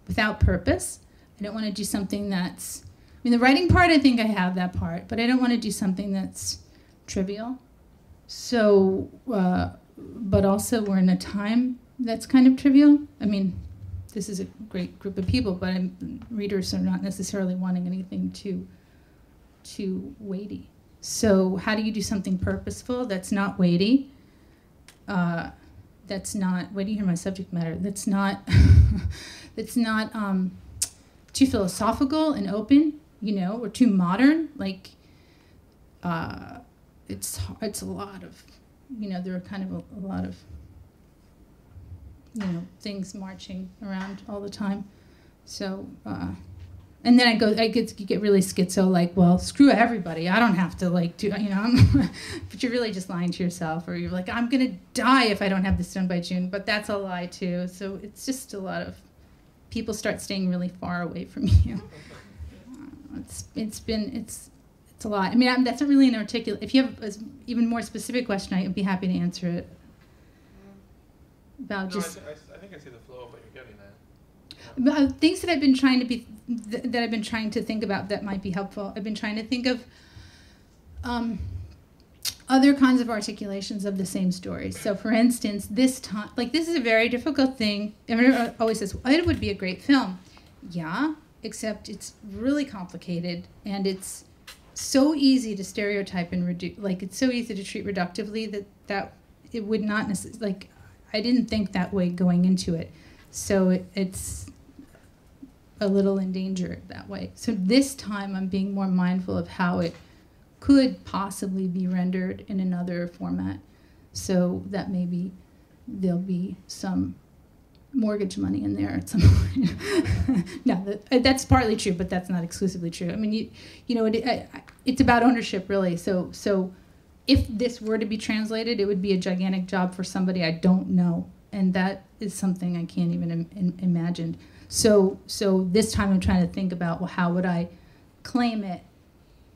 without purpose. I don't want to do something that's, I mean, the writing part, I think I have that part, but I don't want to do something that's trivial. So, uh, but also we're in a time that's kind of trivial. I mean, this is a great group of people, but I'm, readers are not necessarily wanting anything too, too weighty. So how do you do something purposeful that's not weighty? Uh, that's not, wait till you hear my subject matter, that's not, that's not um, too philosophical and open, you know, or too modern. Like, uh, it's, it's a lot of, you know, there are kind of a, a lot of, you know, things marching around all the time. So, uh, and then I go, I get, get really schizo, like, well, screw everybody. I don't have to, like, do, you know, I'm but you're really just lying to yourself, or you're like, I'm going to die if I don't have this done by June. But that's a lie, too. So it's just a lot of, people start staying really far away from you. It's, it's been, it's, it's a lot. I mean, I'm, that's not really an articulate, if you have an even more specific question, I'd be happy to answer it. About no, just, I, I, I think I see the flow of what you're getting at. Yeah. Uh, things that I've been trying to be, th that I've been trying to think about that might be helpful. I've been trying to think of um, other kinds of articulations of the same story. So, for instance, this time, like, this is a very difficult thing. Everyone always says, it would be a great film. Yeah, except it's really complicated, and it's so easy to stereotype and reduce. Like, it's so easy to treat reductively that that it would not necessarily, like, I didn't think that way going into it, so it, it's a little in danger that way. So this time I'm being more mindful of how it could possibly be rendered in another format, so that maybe there'll be some mortgage money in there at some point. No, that, that's partly true, but that's not exclusively true. I mean, you, you know, it, I, it's about ownership, really, so, so if this were to be translated, it would be a gigantic job for somebody I don't know, and that is something I can't even im im imagine. So, so this time I'm trying to think about, well, how would I claim it,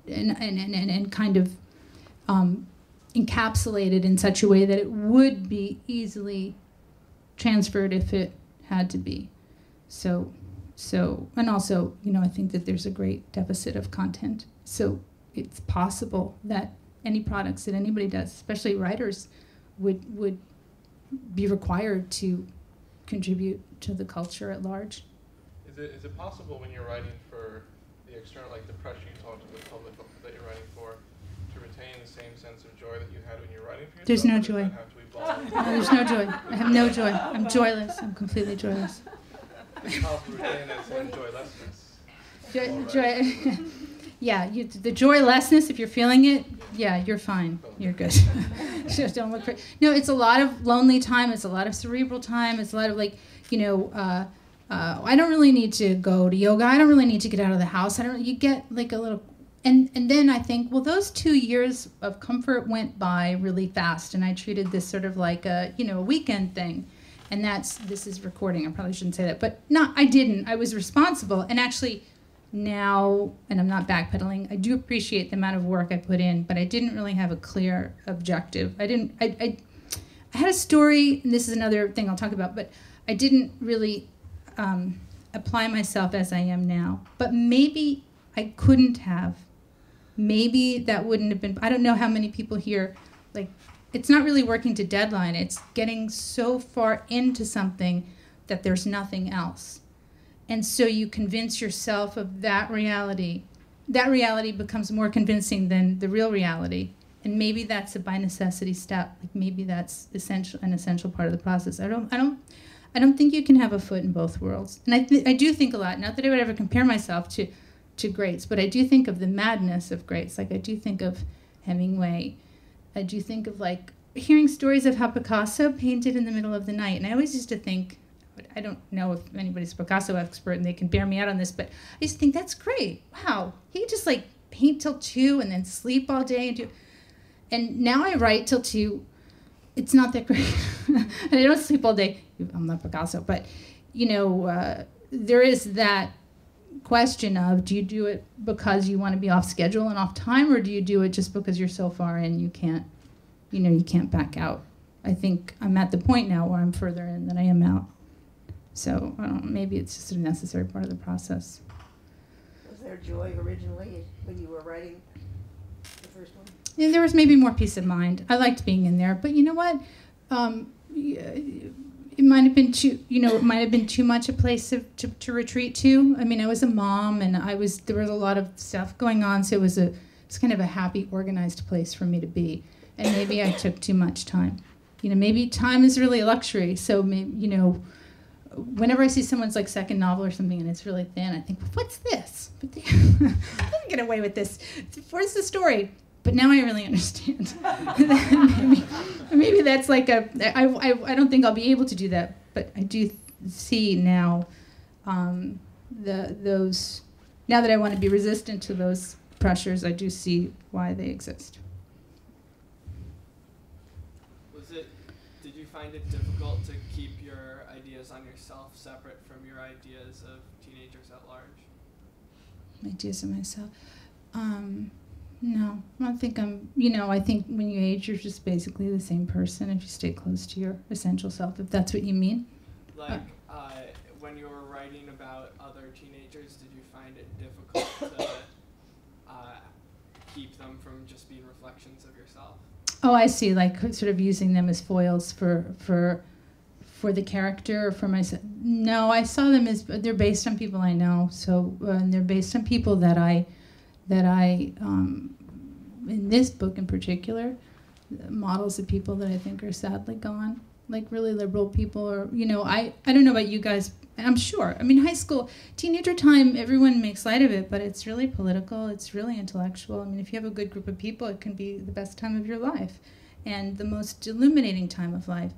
and and and, and kind of um, encapsulate it in such a way that it would be easily transferred if it had to be. So, so, and also, you know, I think that there's a great deficit of content, so it's possible that any products that anybody does, especially writers, would would be required to contribute to the culture at large. Is it, is it possible when you're writing for the external, like the press you talk to the public that you're writing for, to retain the same sense of joy that you had when you're writing for yourself? There's no joy. No, there's no joy. I have no joy. I'm joyless. I'm completely joyless. It's possible to retain that same joylessness. Joy, joy. Yeah, you, the joylessness, if you're feeling it, yeah, you're fine. You're good. Just don't look for it. No, it's a lot of lonely time. It's a lot of cerebral time. It's a lot of, like, you know, uh, uh, I don't really need to go to yoga. I don't really need to get out of the house. I don't. You get, like, a little... And, and then I think, well, those two years of comfort went by really fast, and I treated this sort of like a, you know, a weekend thing. And that's... This is recording. I probably shouldn't say that. But no, I didn't. I was responsible. And actually... Now, and I'm not backpedaling, I do appreciate the amount of work I put in, but I didn't really have a clear objective. I didn't, I, I, I had a story, and this is another thing I'll talk about, but I didn't really um, apply myself as I am now. But maybe I couldn't have. Maybe that wouldn't have been, I don't know how many people here, like, it's not really working to deadline, it's getting so far into something that there's nothing else. And so you convince yourself of that reality. That reality becomes more convincing than the real reality. And maybe that's a by necessity step. Like, maybe that's essential, an essential part of the process. I don't, I don't, I don't think you can have a foot in both worlds. And I, th I do think a lot. Not that I would ever compare myself to, to greats, but I do think of the madness of greats. Like, I do think of Hemingway. I do think of, like, hearing stories of how Picasso painted in the middle of the night. And I always used to think, I don't know if anybody's a Picasso expert and they can bear me out on this, but I used to think, that's great. Wow. He could just, like, paint till two and then sleep all day. And do. And now I write till two. It's not that great. And I don't sleep all day. I'm not Picasso, but, you know, uh, there is that question of, do you do it because you want to be off schedule and off time, or do you do it just because you're so far in you can't, you know, you can't back out? I think I'm at the point now where I'm further in than I am out. So I don't know, maybe it's just a necessary part of the process. Was there joy originally when you were writing the first one? Yeah, there was maybe more peace of mind. I liked being in there, but you know what? Um, it might have been too, you know, it might have been too much a place of, to to retreat to. I mean, I was a mom, and I was there was a lot of stuff going on, so it was a it's kind of a happy, organized place for me to be, and maybe I took too much time. you know, maybe time is really a luxury. So, maybe, you know, whenever I see someone's like second novel or something and it's really thin, I think, what's this? But they didn't get away with this. Where's the story? But now I really understand. maybe, maybe that's like a, I, I, I don't think I'll be able to do that, but I do see now um, the those, now that I want to be resistant to those pressures, I do see why they exist. Was it, did you find it difficult to keep your ideas on yourself separate from your ideas of teenagers at large? My ideas of myself? Um, No, I don't think I'm, you know, I think when you age, you're just basically the same person if you stay close to your essential self, if that's what you mean. Like, uh, uh, when you were writing about other teenagers, did you find it difficult to uh, keep them from just being reflections of yourself? Oh, I see, like sort of using them as foils for, for, for the character or for myself. No, I saw them as, they're based on people I know, so, uh, and they're based on people that I, that I, um, in this book in particular, models of people that I think are sadly gone, like really liberal people, or, you know, I, I don't know about you guys, I'm sure. I mean, high school, teenager time, everyone makes light of it, but it's really political, it's really intellectual. I mean, if you have a good group of people, it can be the best time of your life and the most illuminating time of life.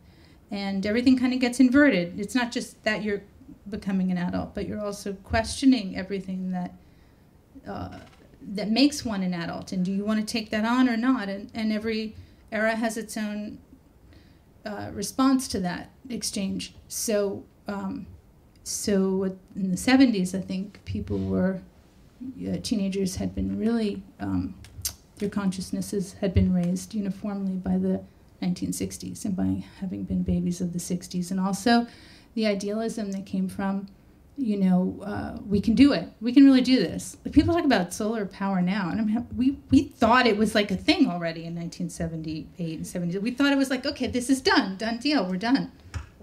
And everything kind of gets inverted. It's not just that you're becoming an adult, but you're also questioning everything that, uh, that makes one an adult, and do you want to take that on or not? And, and every era has its own uh, response to that exchange. So, um, so in the seventies, I think people were, uh, teenagers had been really, um, their consciousnesses had been raised uniformly by the nineteen sixties and by having been babies of the sixties. And also the idealism that came from, you know, uh, we can do it. We can really do this. Like, people talk about solar power now, and I'm, we, we thought it was like a thing already in nineteen seventy-eight and seventy. We thought it was like, okay, this is done, done deal, we're done.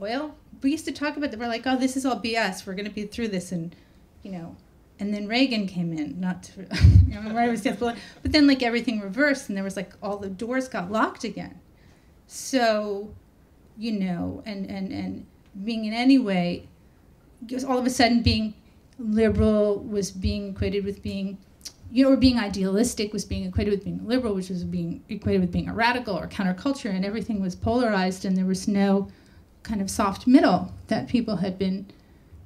Oil, we used to talk about that. We're like, oh, this is all B S. We're going to be through this, and, you know, and then Reagan came in, not to, you know, where I was but then like everything reversed, and there was like all the doors got locked again. So, you know, and, and, and being in any way, because all of a sudden being liberal was being equated with being, you know, or being idealistic was being equated with being liberal, which was being equated with being a radical or counterculture, and everything was polarized, and there was no kind of soft middle that people had been,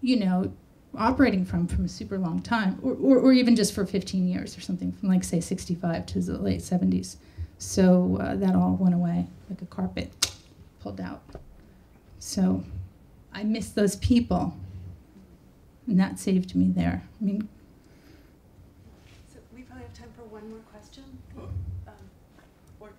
you know, operating from from a super long time, or, or, or even just for fifteen years or something, from like, say, sixty-five to the late seventies. So uh, that all went away like a carpet pulled out. So I miss those people. And that saved me there. I mean, so we probably have time for one more question, um, or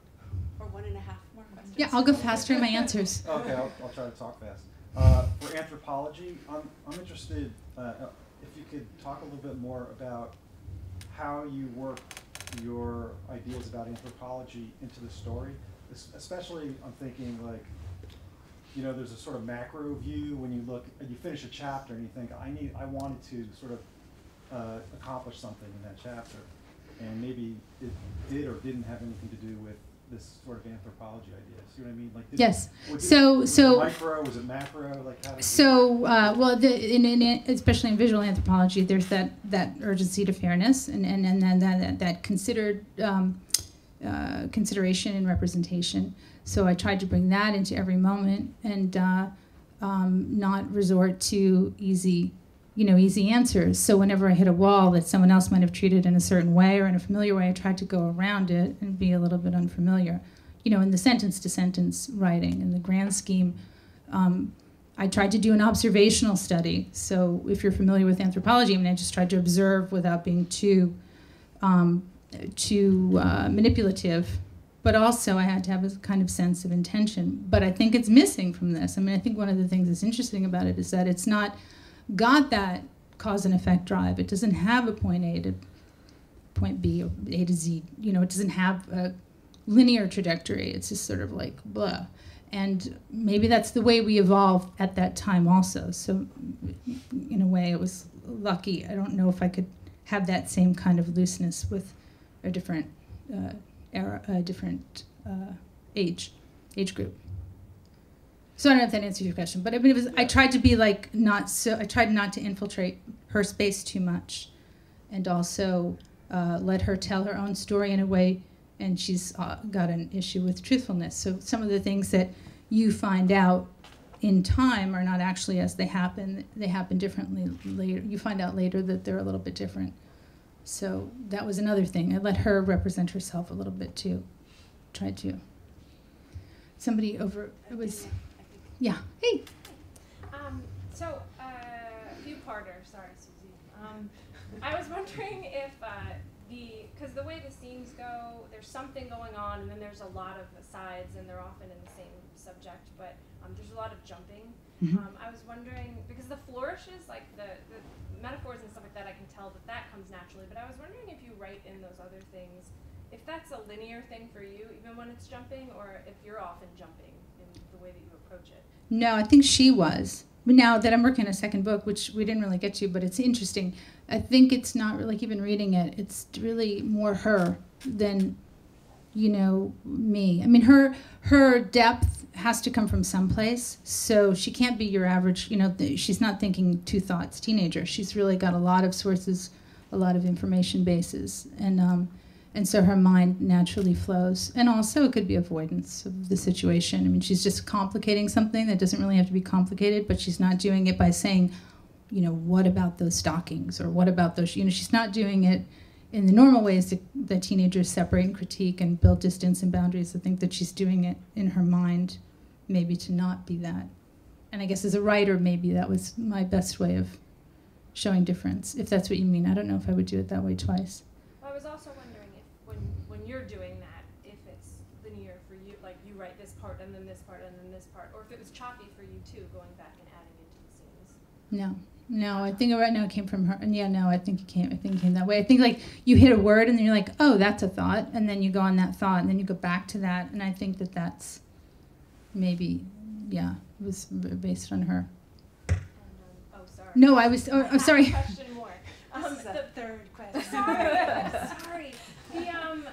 or one and a half more questions. Yeah, I'll go faster in my answers. Okay, I'll, I'll try to talk fast. Uh, for anthropology, I'm I'm interested uh, if you could talk a little bit more about how you work your ideas about anthropology into the story. Especially, I'm thinking like, you know, there's a sort of macro view when you look, and you finish a chapter, and you think, I need, I wanted to sort of uh, accomplish something in that chapter, and maybe it did or didn't have anything to do with this sort of anthropology idea. See what I mean? Like, did, yes. Was so, it, was so. It micro, was it macro? Like, how did so, uh, well, the, in, in, in, especially in visual anthropology, there's that that urgency to fairness, and and and, and that, that that considered um, uh, consideration and representation. So I tried to bring that into every moment and uh, um, not resort to easy, you know, easy answers. So whenever I hit a wall that someone else might have treated in a certain way or in a familiar way, I tried to go around it and be a little bit unfamiliar. You know, in the sentence-to-sentence writing, in the grand scheme, um, I tried to do an observational study. So if you're familiar with anthropology, I mean, I just tried to observe without being too, um, too uh, manipulative. But also I had to have a kind of sense of intention. But I think it's missing from this. I mean, I think one of the things that's interesting about it is that it's not got that cause and effect drive. It doesn't have a point A to point B or A to Z. You know, it doesn't have a linear trajectory. It's just sort of like blah. And maybe that's the way we evolved at that time also. So in a way, it was lucky. I don't know if I could have that same kind of looseness with a different, uh, era, a different uh, age, age group. So I don't know if that answers your question, but I mean, it was, I tried to be like not so, I tried not to infiltrate her space too much, and also uh, let her tell her own story in a way, and she's uh, got an issue with truthfulness. So some of the things that you find out in time are not actually as they happen. They happen differently later. You find out later that they're a little bit different. So that was another thing. I let her represent herself a little bit too. Tried to. Somebody over, it was, yeah, hey. Um, so, uh, a few-parter, sorry, Susie. Um, I was wondering if uh, the, because the way the scenes go, there's something going on, and then there's a lot of asides, and they're often in the same subject, but um, there's a lot of jumping. Mm-hmm. um, I was wondering, because the flourishes, like the, the metaphors and stuff like that, I can tell that that comes naturally, but I was wondering if you write in those other things, if that's a linear thing for you, even when it's jumping, or if you're often jumping in the way that you approach it. No, I think she was. Now that I'm working on a second book, which we didn't really get to, but it's interesting. I think it's not really, like even reading it, it's really more her than, you know, me. I mean, her her depth has to come from someplace, so she can't be your average, you know, th she's not thinking two thoughts teenager. She's really got a lot of sources, a lot of information bases, and um, and so her mind naturally flows. And also it could be avoidance of the situation. I mean, she's just complicating something that doesn't really have to be complicated, but she's not doing it by saying, you know, what about those stockings? Or what about those, you know, she's not doing it in the normal ways that, that teenagers separate and critique and build distance and boundaries. I think that she's doing it in her mind, maybe to not be that. And I guess as a writer, maybe that was my best way of showing difference, if that's what you mean. I don't know if I would do it that way twice. Well, I was also wondering if when, when you're doing that, if it's linear for you, like you write this part and then this part and then this part, or if it was choppy for you too, going back and adding into the scenes. No. No, I think right now it came from her. And yeah, no, I think it came I think it came that way. I think like you hit a word and then you're like, oh, that's a thought. And then you go on that thought and then you go back to that. And I think that that's maybe, yeah, it was based on her. And, um, oh, sorry. No, I was, oh, I'm sorry. Question more. Um, this is the third question. Sorry, sorry. The, um,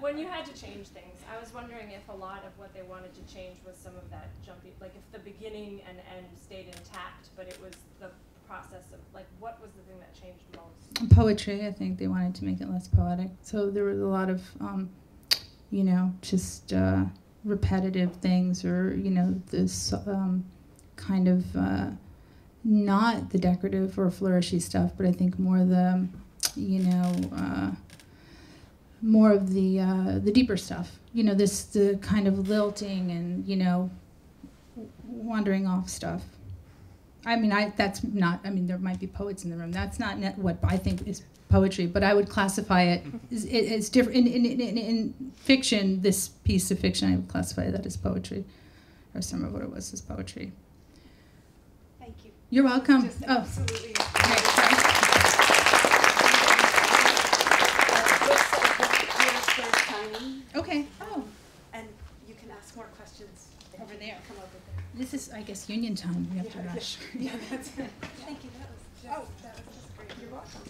when you had to change things, I was wondering if a lot of what they wanted to change was some of that jumpy, like if the beginning and end stayed intact, but it was the process of, like, what was the thing that changed most? Poetry, I think they wanted to make it less poetic. So there was a lot of, um, you know, just uh, repetitive things, or, you know, this um, kind of uh, not the decorative or flourishy stuff, but I think more the, you know, uh, more of the uh, the deeper stuff, you know, this the kind of lilting and, you know, wandering off stuff. I mean, I that's not. I mean, there might be poets in the room. That's not net what I think is poetry, but I would classify it as, as different in, in in in fiction. This piece of fiction, I would classify that as poetry, or some of what it was as poetry. Thank you. You're welcome. Just oh, absolutely. Okay. Oh. And you can ask more questions over there. Come over there. This is, I guess, union time. We have yeah, to rush. Yeah, that's it. Thank you. That was just, oh, that was just great. You're welcome.